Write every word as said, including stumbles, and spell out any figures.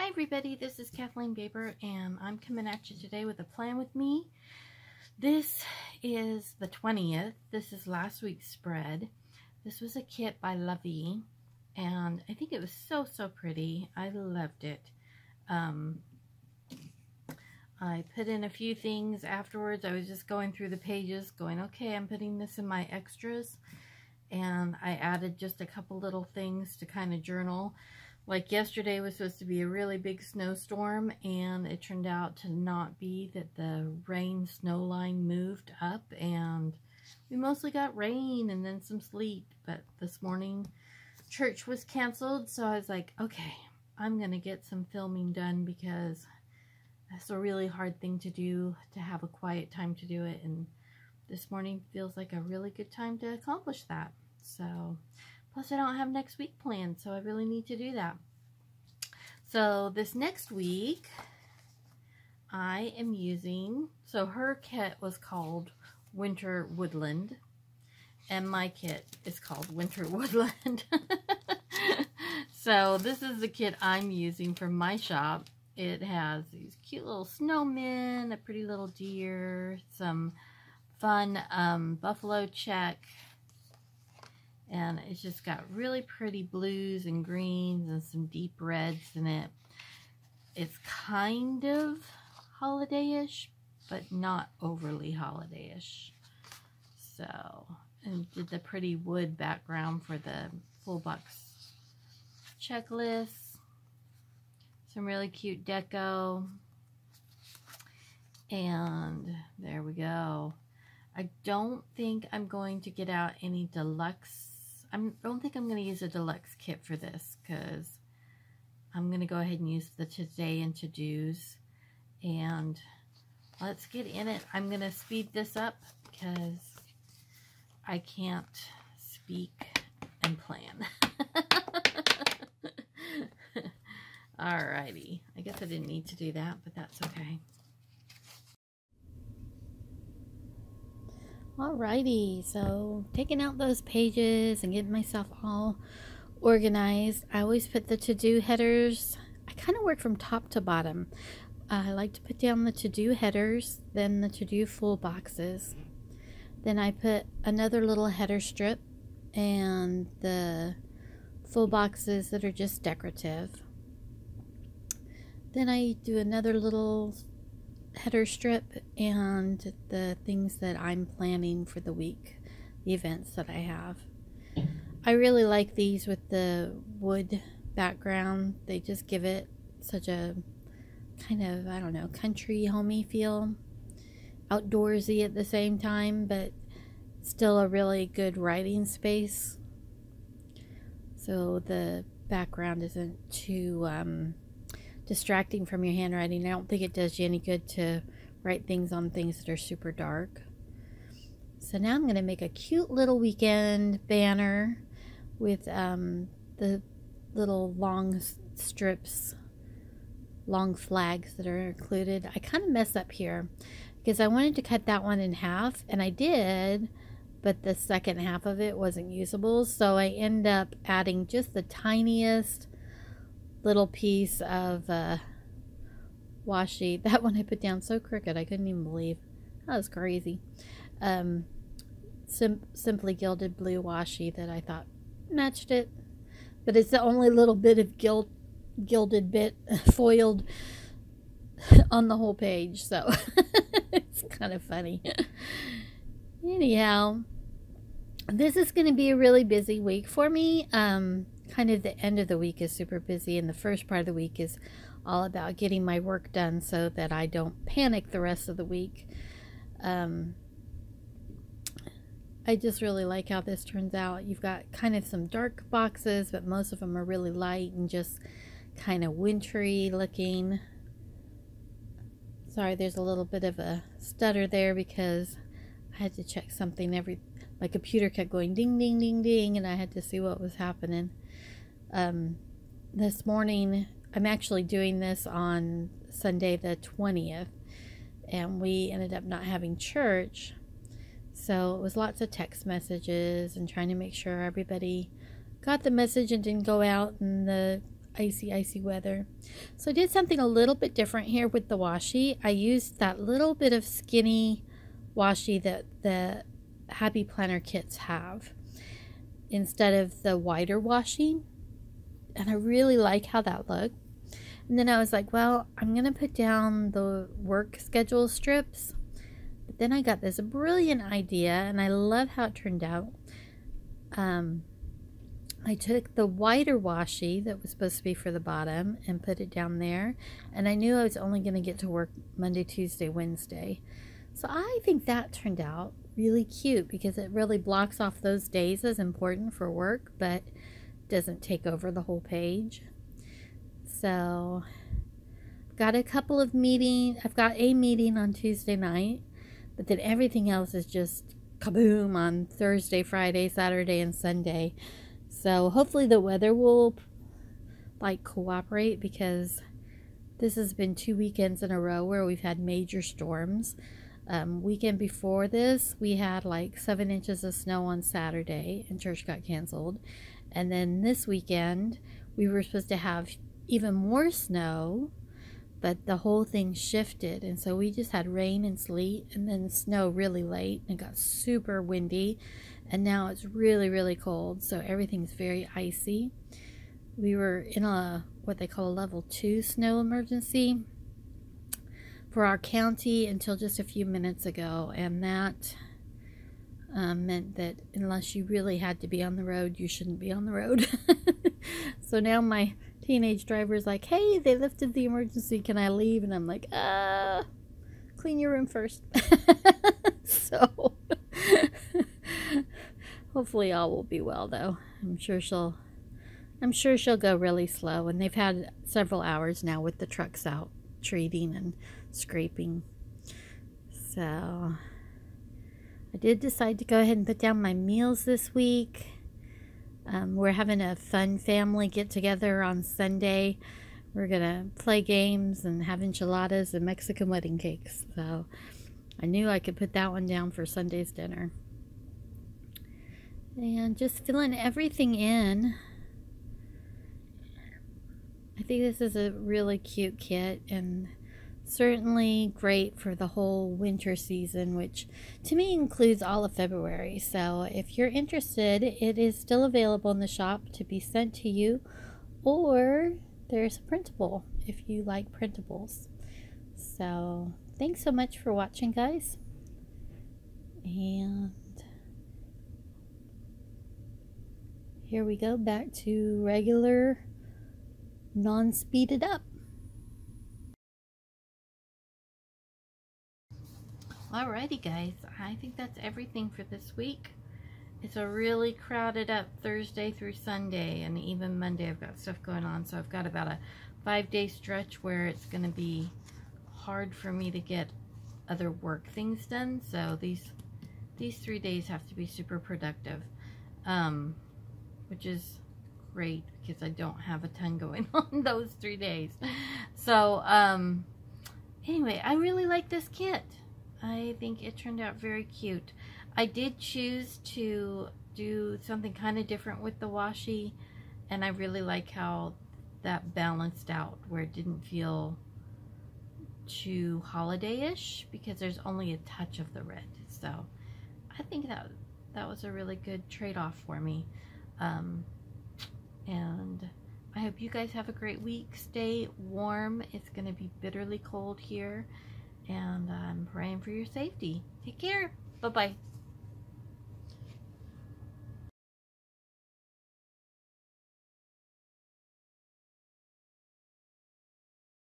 Hi everybody, this is Kathleen Baber and I'm coming at you today with a plan with me. This is the twentieth. This is last week's spread. This was a kit by Lovey and I think it was so so pretty. I loved it. Um, I put in a few things afterwards. I was just going through the pages going, okay, I'm putting this in my extras, and I added just a couple little things to kind of journal. Like yesterday was supposed to be a really big snowstorm, and it turned out to not be. That the rain snow line moved up and we mostly got rain and then some sleet. But this morning church was canceled, so I was like, okay, I'm gonna get some filming done because that's a really hard thing to do, to have a quiet time to do it, and this morning feels like a really good time to accomplish that. So plus, I don't have next week planned, so I really need to do that. So this next week, I am using, so her kit was called Winter Woodland, and my kit is called Winter Woodland. So this is the kit I'm using from my shop. It has these cute little snowmen, a pretty little deer, some fun um, buffalo check, and it's just got really pretty blues and greens and some deep reds in it. It's kind of holiday-ish, but not overly holiday-ish. So, and did the pretty wood background for the full box checklist. Some really cute deco. And there we go. I don't think I'm going to get out any deluxe. I don't think I'm going to use a deluxe kit for this, because I'm going to go ahead and use the today and to-dos. And let's get in it. I'm going to speed this up because I can't speak and plan. Alrighty. I guess I didn't need to do that, but that's okay. Alrighty, so taking out those pages and getting myself all organized. I always put the to-do headers. I kind of work from top to bottom. Uh, I like to put down the to-do headers, then the to-do full boxes. Then I put another little header strip and the full boxes that are just decorative. Then I do another little header strip and the things that I'm planning for the week, the events that I have. I really like these with the wood background. They just give it such a kind of, I don't know, country homey feel, outdoorsy at the same time, but still a really good writing space, so the background isn't too um, distracting from your handwriting. I don't think it does you any good to write things on things that are super dark. So now I'm going to make a cute little weekend banner with um, the little long strips, long flags that are included. I kind of mess up here because I wanted to cut that one in half, and I did, but the second half of it wasn't usable, so I end up adding just the tiniest little piece of uh, washi. That one I put down so crooked I couldn't even believe. That was crazy. Um, sim simply gilded blue washi that I thought matched it, but it's the only little bit of gild gilded bit foiled on the whole page, so it's kind of funny. Anyhow, this is going to be a really busy week for me. Um, kind of the end of the week is super busy, and the first part of the week is all about getting my work done so that I don't panic the rest of the week. um, I just really like how this turns out. You've got kind of some dark boxes, but most of them are really light and just kind of wintry looking. Sorry, there's a little bit of a stutter there because I had to check something. Every my computer kept going ding ding ding ding, and I had to see what was happening. Um, this morning, I'm actually doing this on Sunday the twentieth, and we ended up not having church, so it was lots of text messages and trying to make sure everybody got the message and didn't go out in the icy, icy weather. So I did something a little bit different here with the washi. I used that little bit of skinny washi that the Happy Planner kits have instead of the wider washi. And I really like how that looked. And then I was like, well, I'm going to put down the work schedule strips. But then I got this brilliant idea, and I love how it turned out. Um, I took the wider washi that was supposed to be for the bottom and put it down there. And I knew I was only going to get to work Monday, Tuesday, Wednesday. So I think that turned out really cute because it really blocks off those days as important for work, but doesn't take over the whole page. So got a couple of meetings. I've got a meeting on Tuesday night, but then everything else is just kaboom on Thursday, Friday, Saturday, and Sunday. So hopefully the weather will like cooperate, because this has been two weekends in a row where we've had major storms. Um, weekend before this, we had like seven inches of snow on Saturday and church got canceled. And then this weekend, we were supposed to have even more snow, but the whole thing shifted. And so we just had rain and sleet and then snow really late, and it got super windy. And now it's really, really cold. So everything's very icy. We were in a, what they call a level two snow emergency for our county until just a few minutes ago. And that Um, meant that unless you really had to be on the road, you shouldn't be on the road. So now my teenage driver is like, hey, they lifted the emergency, can I leave? And I'm like, uh, clean your room first. So hopefully all will be well, though. I'm sure she'll I'm sure she'll go really slow, and they've had several hours now with the trucks out treating and scraping. So I did decide to go ahead and put down my meals this week. Um, we're having a fun family get-together on Sunday. We're going to play games and have enchiladas and Mexican wedding cakes. So I knew I could put that one down for Sunday's dinner. And just filling everything in. I think this is a really cute kit, and certainly great for the whole winter season, which to me includes all of February. So if you're interested, it is still available in the shop to be sent to you, or there's a printable if you like printables. So thanks so much for watching, guys, and here we go back to regular, non-speeded up. Alrighty, guys, I think that's everything for this week. It's a really crowded up Thursday through Sunday, and even Monday I've got stuff going on, so I've got about a five day stretch where it's going to be hard for me to get other work things done. So these these three days have to be super productive, um, which is great because I don't have a ton going on those three days. So um, anyway, I really like this kit. I think it turned out very cute. I did choose to do something kind of different with the washi, and I really like how that balanced out where it didn't feel too holiday-ish, because there's only a touch of the red. So I think that that was a really good trade-off for me. Um, and I hope you guys have a great week. Stay warm. It's going to be bitterly cold here. And I'm praying for your safety. Take care. Bye-bye.